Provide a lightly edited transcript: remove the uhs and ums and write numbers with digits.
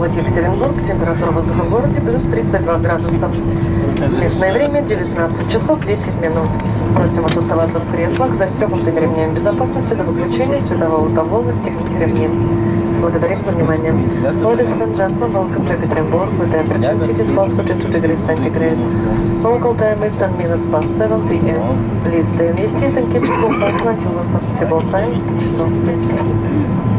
город Екатеринбург, температура воздуха в городе плюс 32 градуса. Местное время 19 часов 10 минут. Просим вас оставаться в креслах, застегнутыми ремнями безопасности до выключения светового табло, застегните ремни. Благодарим за внимание. Ladies and gentlemen, welcome to Ekaterinburg with the temperature is positive 2 degrees centigrade. Local time is 10 minutes past 7 p.m. Please stay in your seat and keep your cool until the possible signs.